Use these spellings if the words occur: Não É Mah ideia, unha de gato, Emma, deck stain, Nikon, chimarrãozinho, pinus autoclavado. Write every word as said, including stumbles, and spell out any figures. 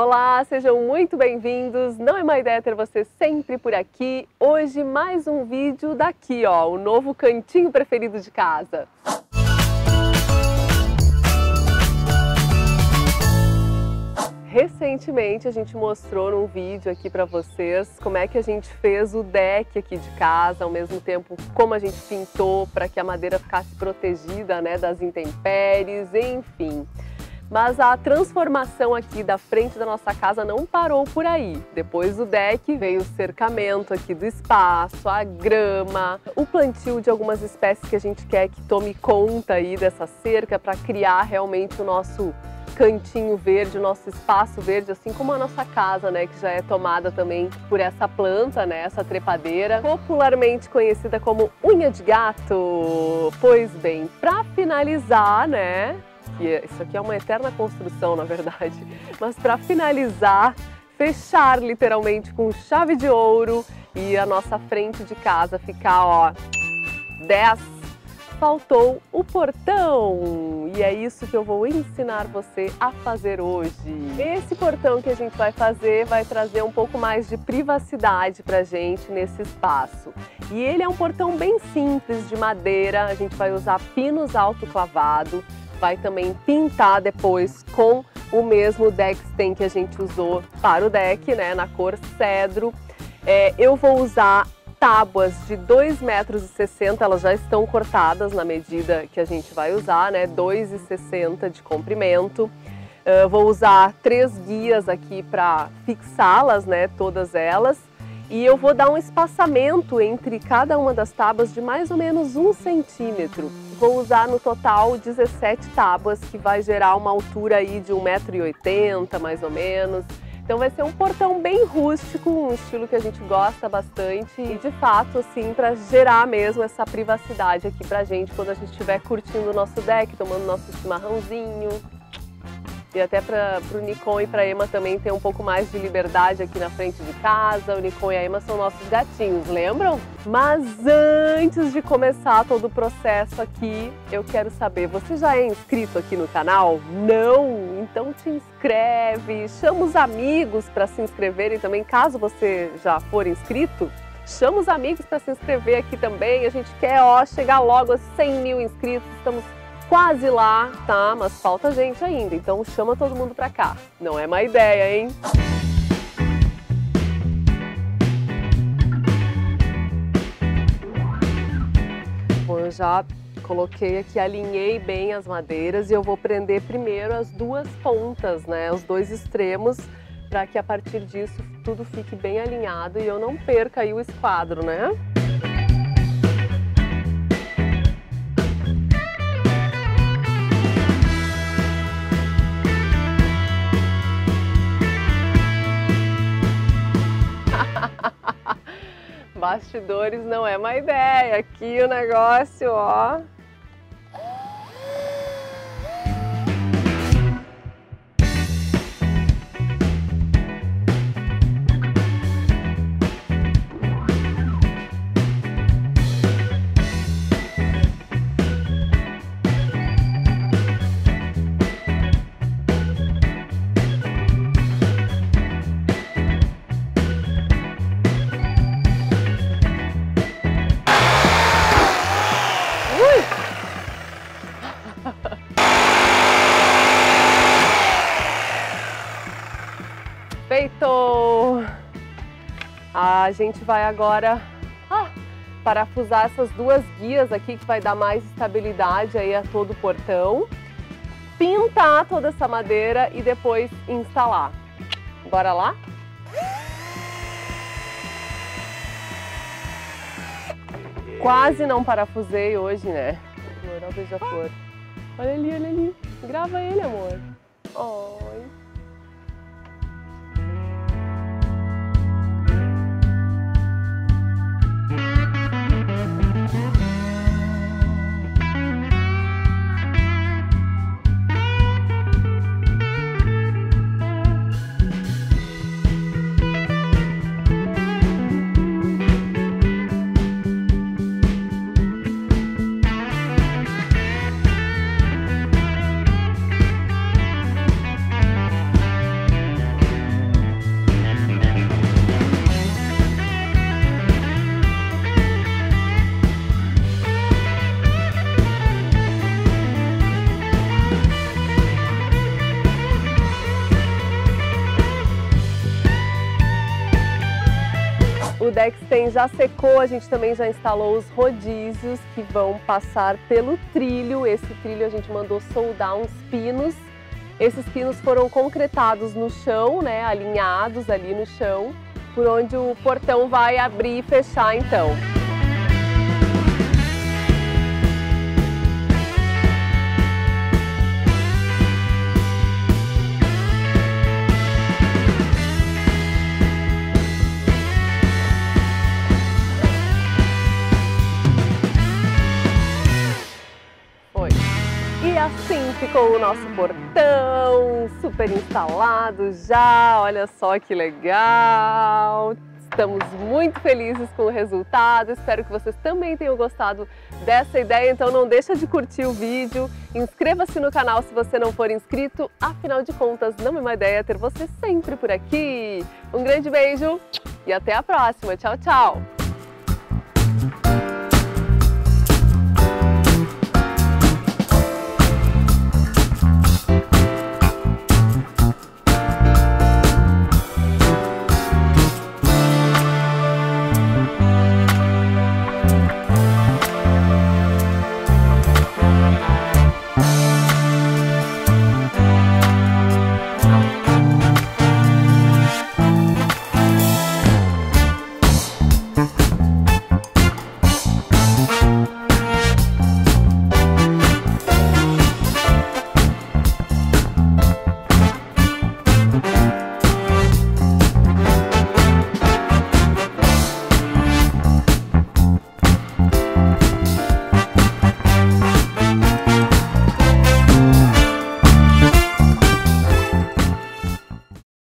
Olá, sejam muito bem-vindos. Não é má ideia ter você sempre por aqui. Hoje mais um vídeo daqui, ó, o novo cantinho preferido de casa. Recentemente a gente mostrou num vídeo aqui para vocês como é que a gente fez o deck aqui de casa, ao mesmo tempo como a gente pintou para que a madeira ficasse protegida, né, das intempéries, enfim. Mas a transformação aqui da frente da nossa casa não parou por aí. Depois do deck veio o cercamento aqui do espaço, a grama, o plantio de algumas espécies que a gente quer que tome conta aí dessa cerca para criar realmente o nosso cantinho verde, o nosso espaço verde, assim como a nossa casa, né, que já é tomada também por essa planta, né, essa trepadeira, popularmente conhecida como unha de gato. Pois bem, para finalizar, né, isso aqui é uma eterna construção, na verdade, mas para finalizar, fechar literalmente com chave de ouro e a nossa frente de casa ficar, ó, dez. Faltou o portão e é isso que eu vou ensinar você a fazer hoje. Esse portão que a gente vai fazer vai trazer um pouco mais de privacidade pra gente nesse espaço. E ele é um portão bem simples de madeira, a gente vai usar pinus autoclavado, vai também pintar depois com o mesmo deck stain que a gente usou para o deck, né, na cor cedro. É, eu vou usar tábuas de dois metros e sessenta, elas já estão cortadas na medida que a gente vai usar, né, dois e sessenta de comprimento. Uh, vou usar três guias aqui para fixá-las, né, todas elas. E eu vou dar um espaçamento entre cada uma das tábuas de mais ou menos um centímetro. Vou usar no total dezessete tábuas, que vai gerar uma altura aí de um metro e oitenta, mais ou menos. Então vai ser um portão bem rústico, um estilo que a gente gosta bastante e de fato, assim, para gerar mesmo essa privacidade aqui pra gente quando a gente estiver curtindo o nosso deck, tomando nosso chimarrãozinho. E até para pro Nikon e pra Emma também ter um pouco mais de liberdade aqui na frente de casa. O Nikon e a Emma são nossos gatinhos, lembram? Mas antes de começar todo o processo aqui, eu quero saber, você já é inscrito aqui no canal? Não? Então te inscreve, chama os amigos para se inscreverem também, caso você já for inscrito. Chama os amigos para se inscrever aqui também, a gente quer, ó, chegar logo a cem mil inscritos, estamos quase lá, tá? Mas falta gente ainda, então chama todo mundo para cá. Não é má ideia, hein? Bom, eu já coloquei aqui, alinhei bem as madeiras e eu vou prender primeiro as duas pontas, né, os dois extremos, para que a partir disso tudo fique bem alinhado e eu não perca aí o esquadro, né? Bastidores não é má ideia, aqui o negócio, ó. Feito! A gente vai agora ah, parafusar essas duas guias aqui, que vai dar mais estabilidade aí a todo o portão, pintar toda essa madeira e depois instalar. Bora lá? Quase não parafusei hoje, né? Amor, olha o beija-flor. Olha ali, olha ali. Grava ele, amor. Oi. o deck stain já secou, a gente também já instalou os rodízios que vão passar pelo trilho. Esse trilho a gente mandou soldar uns pinos. Esses pinos foram concretados no chão, né, alinhados ali no chão, por onde o portão vai abrir e fechar então. Assim ficou o nosso portão, super instalado já, olha só que legal! Estamos muito felizes com o resultado, espero que vocês também tenham gostado dessa ideia, então não deixa de curtir o vídeo, inscreva-se no canal se você não for inscrito, afinal de contas, não é má ideia ter você sempre por aqui. Um grande beijo e até a próxima, tchau, tchau!